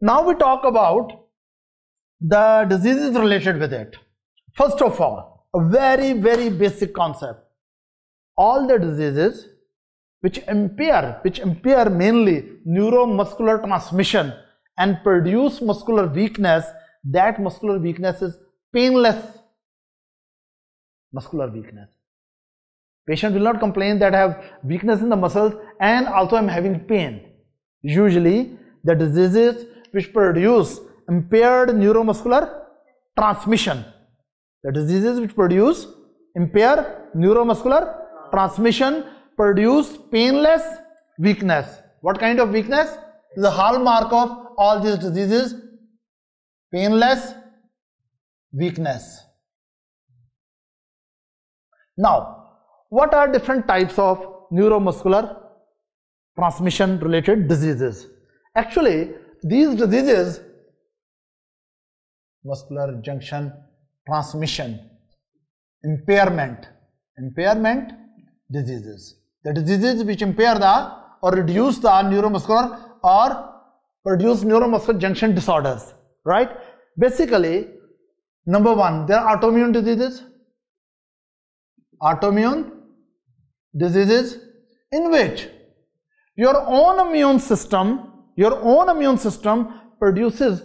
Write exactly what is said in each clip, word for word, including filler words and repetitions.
Now we talk about the diseases related with it. First of all, a very very basic concept. All the diseases which impair, which impair mainly neuromuscular transmission and produce muscular weakness, that muscular weakness is painless muscular weakness. Patient will not complain that I have weakness in the muscles and also I am having pain. Usually the diseases which produce impaired neuromuscular transmission, the diseases which produce impair neuromuscular transmission produce painless weakness. What kind of weakness? The hallmark of all these diseases, painless weakness. Now, what are different types of neuromuscular transmission related diseases? Actually, these diseases, muscular junction transmission impairment, impairment diseases, the diseases which impair the or reduce the neuromuscular or produce neuromuscular junction disorders, right? Basically, number one, there are autoimmune diseases, autoimmune diseases in which your own immune system, your own immune system produces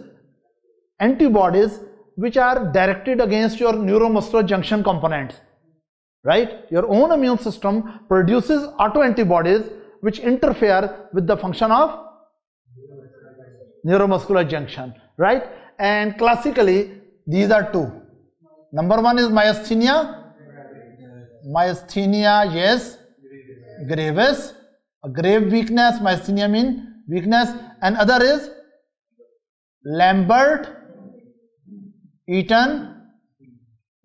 antibodies which are directed against your neuromuscular junction components, right? Your own immune system produces autoantibodies which interfere with the function of neuromuscular junction, right? And classically these are two. Number one is myasthenia, myasthenia yes, gravis, a grave weakness, myasthenia mean weakness, and other is Lambert-Eaton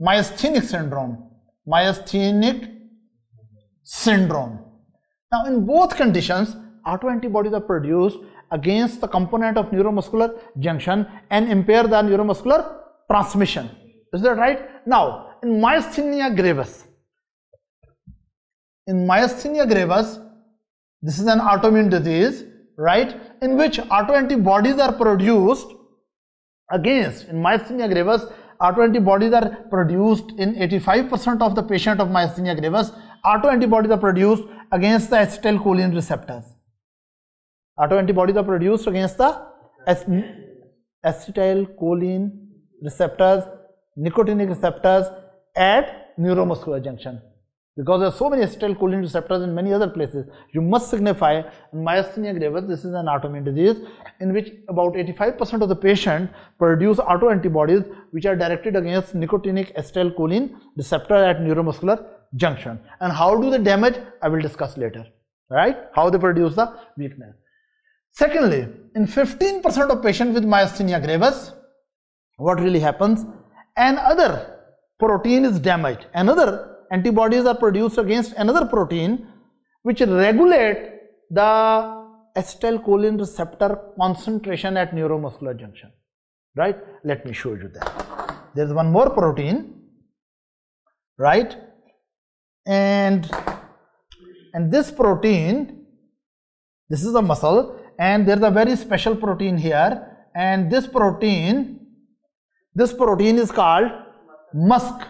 myasthenic syndrome, myasthenic syndrome. Now in both conditions, autoantibodies are produced against the component of neuromuscular junction and impair the neuromuscular transmission. Is that right? Now in myasthenia gravis, in myasthenia gravis, this is an autoimmune disease, right, in which autoantibodies are produced against, in myasthenia gravis, autoantibodies are produced in eighty-five percent of the patient of myasthenia gravis, autoantibodies are produced against the acetylcholine receptors. Autoantibodies are produced against the acetylcholine receptors, nicotinic receptors at neuromuscular junction. Because there are so many acetylcholine receptors in many other places, you must signify myasthenia gravis, this is an autoimmune disease in which about eighty-five percent of the patient produce autoantibodies which are directed against nicotinic acetylcholine receptor at neuromuscular junction. And how do they damage? I will discuss later, right? How they produce the weakness. Secondly, in fifteen percent of patients with myasthenia gravis, what really happens? Another protein is damaged, another antibodies are produced against another protein which regulate the acetylcholine receptor concentration at neuromuscular junction, right? Let me show you that. There is one more protein, right? And and this protein, this is the muscle, and there is a very special protein here, and this protein, this protein is called MuSK,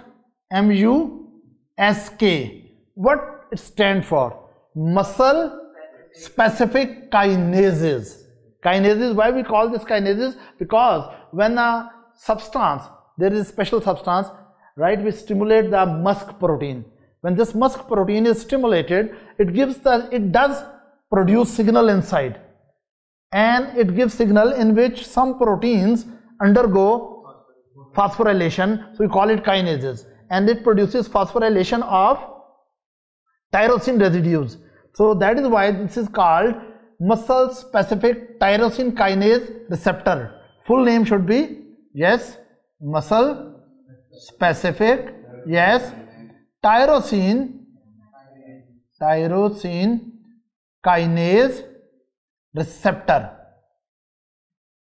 M U S K. What it stands for? Muscle specific kinases. Kinases, why we call this kinases? Because when a substance, there is a special substance, right, which stimulate the MuSK protein. When this MuSK protein is stimulated, it gives the, it does produce signal inside, and it gives signal in which some proteins undergo phosphorylation, so we call it kinases. And it produces phosphorylation of tyrosine residues. So that is why this is called muscle specific tyrosine kinase receptor. Full name should be, yes, muscle specific, yes, tyrosine, tyrosine kinase receptor,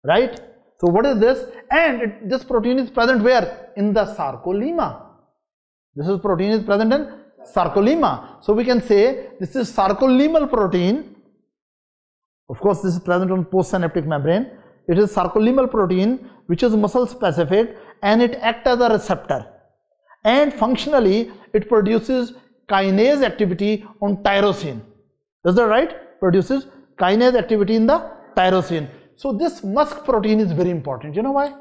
right? So what is this? And it, this protein is present where? In the sarcolemma. This is protein is present in sarcolemma. So we can say this is sarcolemmal protein. Of course, this is present on postsynaptic membrane. It is sarcolemmal protein which is muscle specific, and it acts as a receptor, and functionally it produces kinase activity on tyrosine. Is that right? Produces kinase activity in the tyrosine. So this MuSK protein is very important. You know why?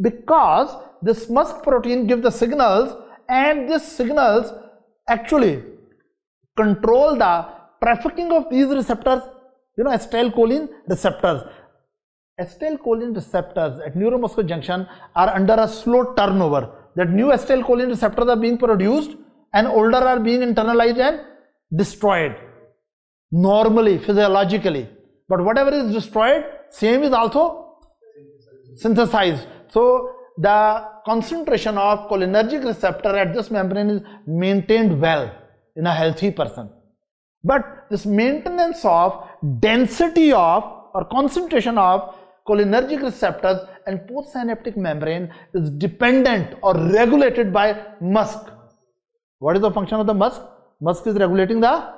Because this MuSK protein gives the signals, and these signals actually control the trafficking of these receptors, you know, acetylcholine receptors. Acetylcholine receptors at neuromuscular junction are under a slow turnover. That new acetylcholine receptors are being produced and older are being internalized and destroyed normally, physiologically. But whatever is destroyed, same is also synthesized. So the concentration of cholinergic receptor at this membrane is maintained well in a healthy person. But this maintenance of density of or concentration of cholinergic receptors and postsynaptic membrane is dependent or regulated by MuSK. What is the function of the MuSK? MuSK is regulating the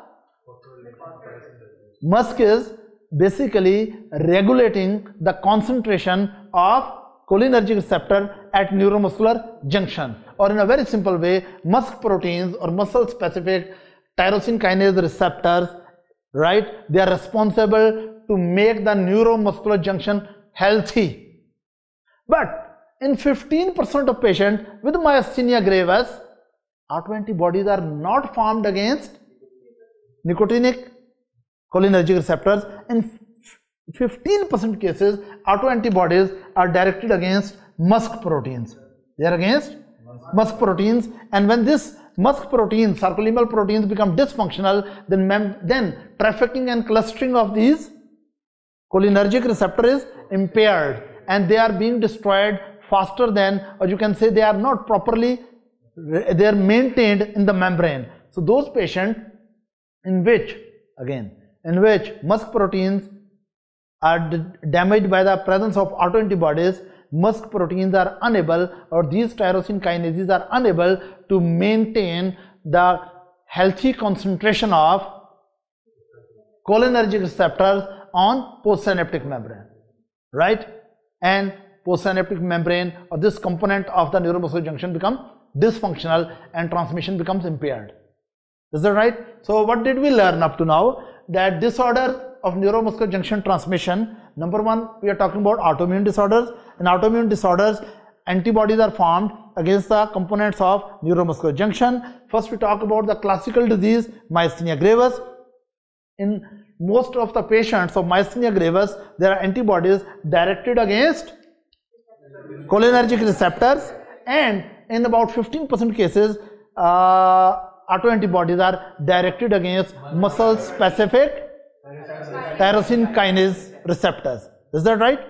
MuSK is basically regulating the concentration of cholinergic receptor at neuromuscular junction, or in a very simple way, MuSK proteins or muscle specific tyrosine kinase receptors, right? They are responsible to make the neuromuscular junction healthy. But in fifteen percent of patients with myasthenia gravis, autoantibodies are not formed against nicotinic cholinergic receptors. In fifteen percent cases, autoantibodies are directed against MuSK proteins. They are against MuSK proteins, and when this MuSK proteins, sarcolemmal proteins, become dysfunctional, then mem then trafficking and clustering of these cholinergic receptor is impaired, and they are being destroyed faster than, or you can say they are not properly, they are maintained in the membrane. So those patients in which, again, in which MuSK proteins are damaged by the presence of autoantibodies, MuSK proteins are unable, or these tyrosine kinases are unable to maintain the healthy concentration of cholinergic receptors on postsynaptic membrane, right? And postsynaptic membrane or this component of the neuromuscular junction become dysfunctional and transmission becomes impaired. Is that right? So what did we learn up to now? That disorder of neuromuscular junction transmission, number one, we are talking about autoimmune disorders. In autoimmune disorders, antibodies are formed against the components of neuromuscular junction. First, we talk about the classical disease, myasthenia gravis. In most of the patients of myasthenia gravis, there are antibodies directed against cholinergic receptors, and in about fifteen percent cases, uh, autoantibodies are directed against muscle-specific tyrosine kinase receptors. Is that right?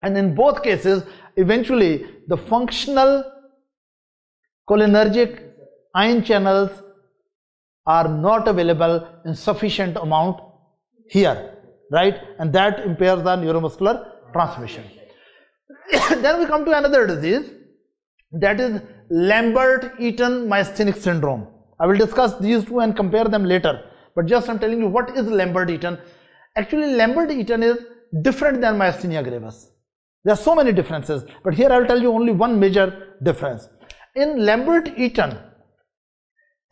And in both cases, eventually the functional cholinergic ion channels are not available in sufficient amount here, right? And that impairs the neuromuscular transmission. Then we come to another disease, that is Lambert-Eaton myasthenic syndrome. I will discuss these two and compare them later. But just I'm telling you what is Lambert-Eaton. Actually, Lambert-Eaton is different than myasthenia gravis. There are so many differences, but here I will tell you only one major difference. In Lambert-Eaton,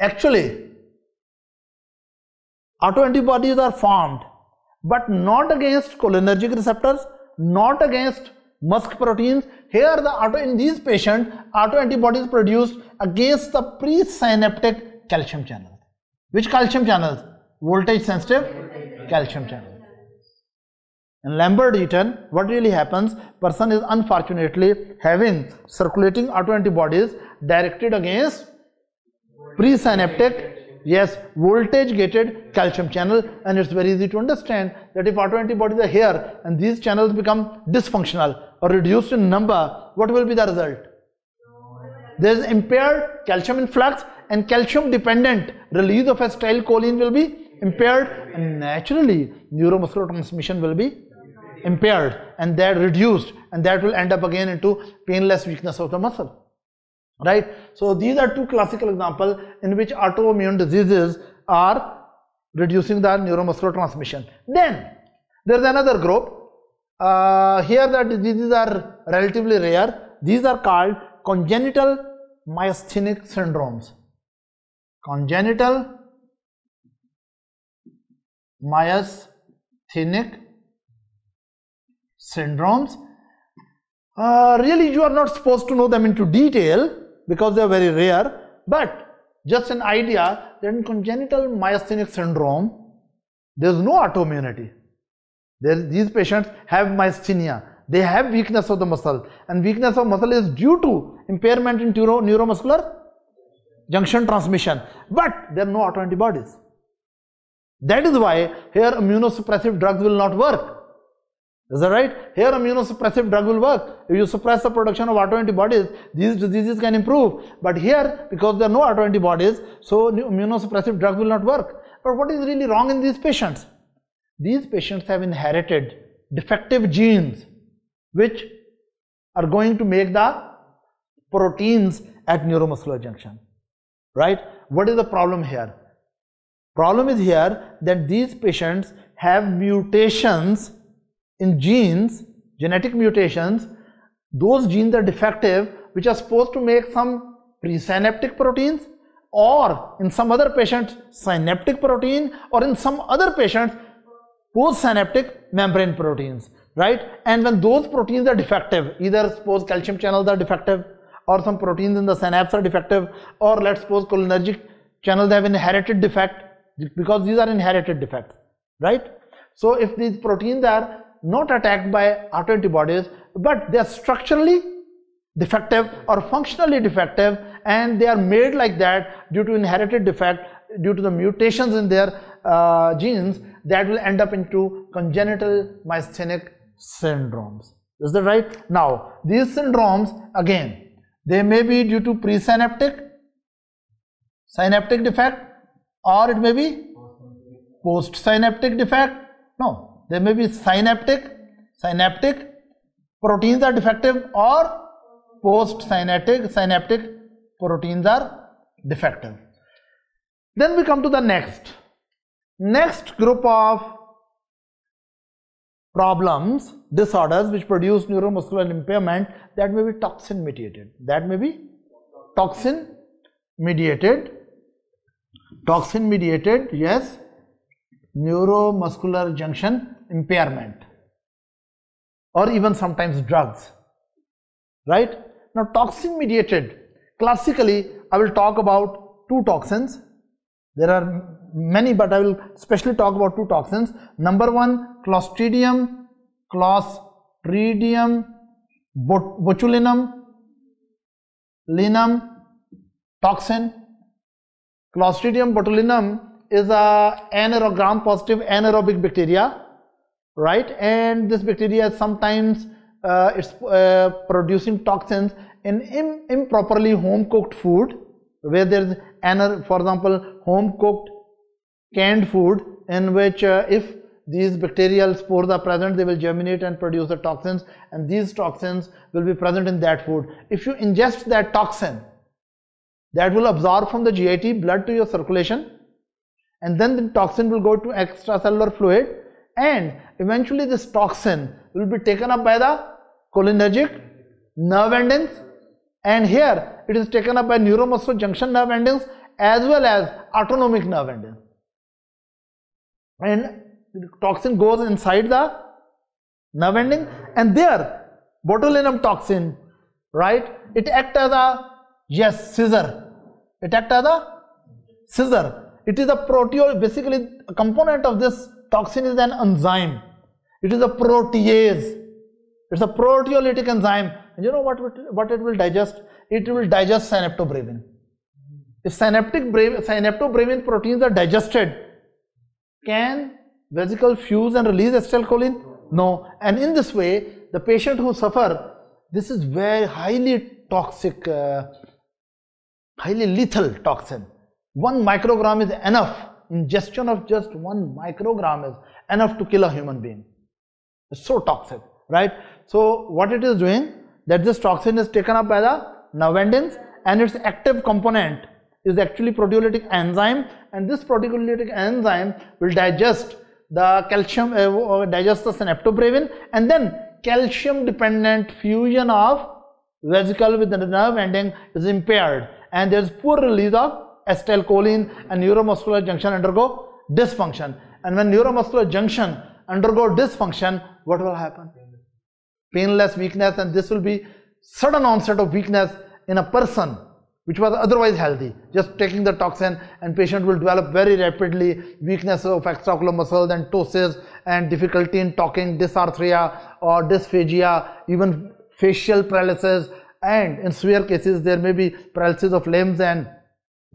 actually autoantibodies are formed, but not against cholinergic receptors, not against MuSK proteins. Here the auto in these patients, autoantibodies produced against the presynaptic calcium channel. Which calcium channels? Voltage sensitive calcium channel. In Lambert-Eaton, what really happens? Person is unfortunately having circulating autoantibodies directed against presynaptic, yes, voltage-gated calcium channel, and it's very easy to understand that if autoantibodies are here and these channels become dysfunctional or reduced in number, what will be the result? There is impaired calcium influx, and calcium-dependent release of acetylcholine will be impaired, and naturally neuromuscular transmission will be impaired, and that reduced, and that will end up again into painless weakness of the muscle, right? So these are two classical examples in which autoimmune diseases are reducing the neuromuscular transmission. Then there is another group, Uh, here the diseases are relatively rare. These are called congenital myasthenic syndromes. Congenital myasthenic syndromes. Uh, really you are not supposed to know them into detail because they are very rare, but just an idea that in congenital myasthenic syndrome there is no autoimmunity. There, these patients have myasthenia. They have weakness of the muscle, and weakness of muscle is due to impairment in neuro, neuromuscular junction transmission, but there are no autoantibodies. That is why here immunosuppressive drugs will not work. Is that right? Here immunosuppressive drug will work. If you suppress the production of autoantibodies, these diseases can improve. But here, because there are no autoantibodies, so immunosuppressive drug will not work. But what is really wrong in these patients? These patients have inherited defective genes which are going to make the proteins at neuromuscular junction. Right? What is the problem here? Problem is here that these patients have mutations in genes, genetic mutations. Those genes are defective which are supposed to make some presynaptic proteins, or in some other patients synaptic protein, or in some other patients postsynaptic membrane proteins, right? And when those proteins are defective, either suppose calcium channels are defective, or some proteins in the synapse are defective, or let's suppose cholinergic channels have inherited defect, because these are inherited defects, right? So if these proteins are not attacked by autoantibodies, but they are structurally defective or functionally defective, and they are made like that due to inherited defect, due to the mutations in their uh, genes, that will end up into congenital myasthenic syndromes. Is that right? Now, these syndromes, again, they may be due to presynaptic, synaptic defect, or it may be postsynaptic defect. No. They may be synaptic, synaptic proteins are defective, or postsynaptic, synaptic proteins are defective. Then we come to the next, next group of problems, disorders which produce neuromuscular impairment, that may be toxin mediated, that may be toxin mediated, toxin mediated, yes, neuromuscular junction impairment, or even sometimes drugs, right? Now toxin mediated, classically I will talk about two toxins. There are many, but I will specially talk about two toxins. Number one, Clostridium, Clostridium botulinum linum toxin. Clostridium botulinum is a anaero gram positive anaerobic bacteria, right? And this bacteria is sometimes uh, it's uh, producing toxins in im improperly home cooked food, where there is anaer for example home cooked canned food, in which uh, if these bacterial spores are present, they will germinate and produce the toxins, and these toxins will be present in that food. If you ingest that toxin, that will absorb from the G I T blood to your circulation, and then the toxin will go to extracellular fluid, and eventually this toxin will be taken up by the cholinergic nerve endings, and here it is taken up by neuromuscular junction nerve endings as well as autonomic nerve endings, and the toxin goes inside the nerve ending, and there botulinum toxin, right, it acts as a yes scissor, it acts as a scissor. It is a protease, basically a component of this toxin is an enzyme. It is a protease. It's a proteolytic enzyme. And you know what, what it will digest? It will digest synaptobrevin. If synaptic synaptobrevin proteins are digested, can vesicle fuse and release acetylcholine? No. And in this way, the patient who suffer, this is very highly toxic, uh, highly lethal toxin. One microgram is enough. Ingestion of just one microgram is enough to kill a human being. It's so toxic, right? So what it is doing, that this toxin is taken up by the nerve endings, and its active component is actually proteolytic enzyme, and this proteolytic enzyme will digest the calcium uh, digests the synaptobrevin, and then calcium dependent fusion of vesicle with the nerve ending is impaired, and there is poor release of acetylcholine, and neuromuscular junction undergo dysfunction. And when neuromuscular junction undergo dysfunction, what will happen? Painless weakness, and this will be sudden onset of weakness in a person which was otherwise healthy, just taking the toxin, and patient will develop very rapidly weakness of extraocular muscles and ptosis and difficulty in talking, dysarthria or dysphagia, even facial paralysis, and in severe cases there may be paralysis of limbs and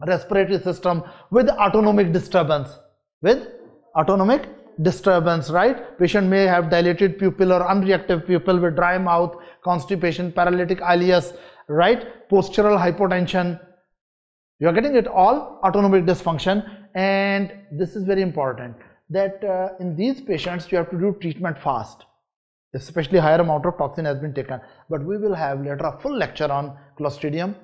respiratory system with autonomic disturbance, with autonomic disturbance, right? Patient may have dilated pupil or unreactive pupil with dry mouth, constipation, paralytic ileus, right? Postural hypotension. You are getting it all, autonomic dysfunction. And this is very important that uh, in these patients you have to do treatment fast, especially higher amount of toxin has been taken. But we will have later a full lecture on Clostridium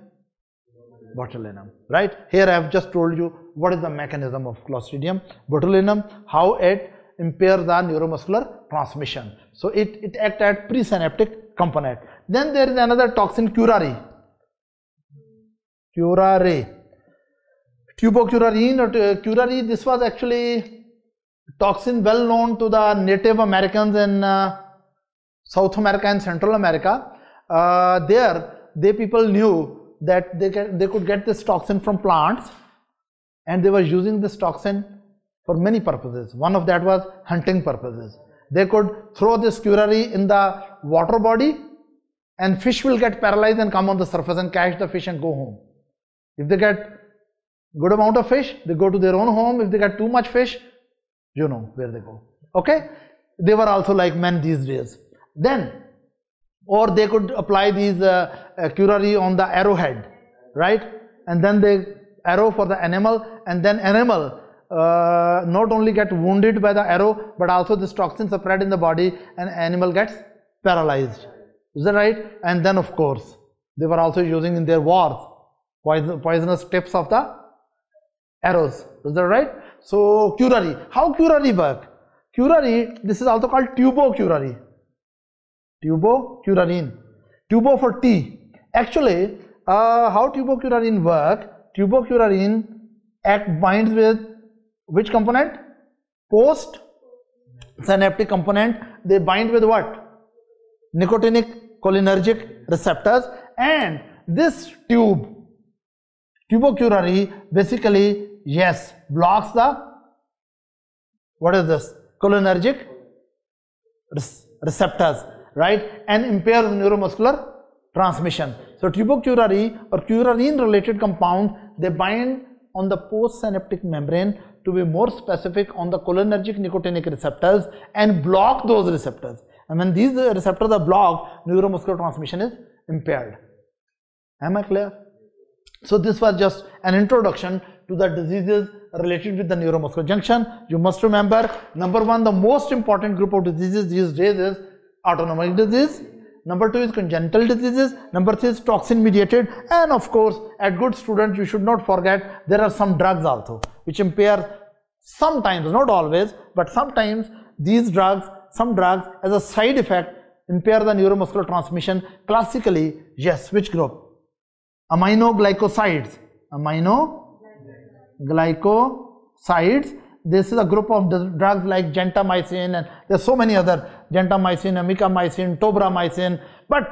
botulinum, right? Here I have just told you what is the mechanism of Clostridium botulinum, how it impairs our neuromuscular transmission. So it, it acts at presynaptic component. Then there is another toxin, curare. Curare. Tubocurarine or curare, this was actually toxin well known to the Native Americans in uh, South America and Central America. Uh, there, they people knew that they, can, they could get this toxin from plants, and they were using this toxin for many purposes. One of that was hunting purposes. They could throw this curare in the water body and fish will get paralyzed and come on the surface and catch the fish and go home. If they get good amount of fish, they go to their own home. If they get too much fish, you know where they go. Okay? They were also like men these days. Then, or they could apply these uh, uh, curare on the arrowhead, right? And then they arrow for the animal, and then animal uh, not only get wounded by the arrow, but also this toxin spread in the body and animal gets paralyzed. Is that right? And then of course they were also using in their wars poison, poisonous tips of the arrows. Is that right? So curare. How curare work? Curare, this is also called tubocurarine. Tubocurarine. Tubo for T. Actually, uh, how tubocurarine work? Tubocurarine act binds with which component? Post synaptic component. They bind with what? Nicotinic cholinergic receptors. And this tube, tubocurarine, basically, yes, blocks the, what is this? Cholinergic receptors, right, and impairs neuromuscular transmission. So tubocurare or curarine related compound, they bind on the postsynaptic membrane, to be more specific on the cholinergic nicotinic receptors, and block those receptors. And when these receptors are blocked, neuromuscular transmission is impaired. Am I clear? So this was just an introduction to the diseases related with the neuromuscular junction. You must remember, number one, the most important group of diseases these days is autonomic disease, number two is congenital diseases, number three is toxin mediated, and of course at good student you should not forget there are some drugs also which impair sometimes, not always, but sometimes these drugs, some drugs as a side effect impair the neuromuscular transmission. Classically, yes, which group? Aminoglycosides. Aminoglycosides. This is a group of drugs like gentamicin, and there are so many other, gentamicin, amikacin, tobramycin. But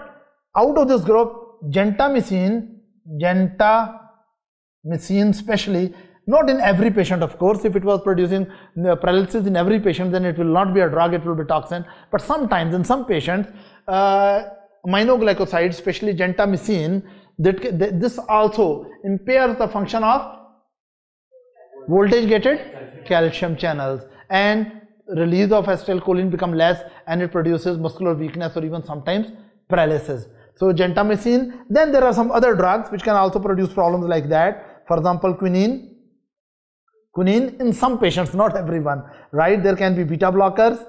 out of this group, gentamicin, gentamicin especially, not in every patient of course. If it was producing paralysis in every patient, then it will not be a drug, it will be toxin. But sometimes in some patients, uh, aminoglycosides, especially gentamicin, that, that this also impairs the function of voltage gated calcium channels, and release of acetylcholine become less, and it produces muscular weakness or even sometimes paralysis. So gentamicin. Then there are some other drugs which can also produce problems like that. For example, quinine. Quinine in some patients, not everyone, right? There can be beta blockers,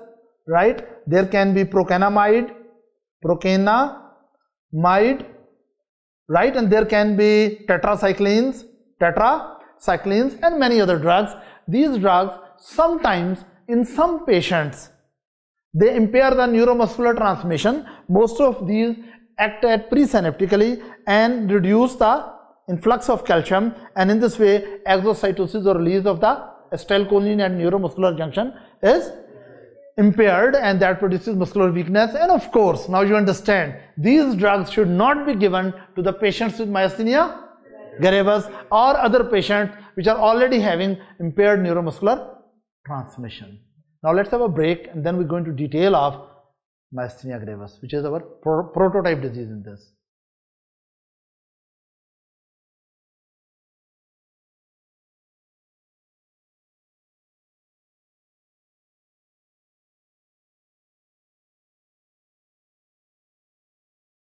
right? There can be procanamide, procanamide, right? And there can be tetracyclines, tetra. cyclines, and many other drugs. These drugs sometimes in some patients they impair the neuromuscular transmission. Most of these act at presynaptically and reduce the influx of calcium, and in this way exocytosis or release of the acetylcholine and neuromuscular junction is impaired, and that produces muscular weakness. And of course, now you understand, these drugs should not be given to the patients with myasthenia gravis or other patients which are already having impaired neuromuscular transmission. Now let's have a break and then we go into detail of myasthenia gravis, which is our pro prototype disease in this.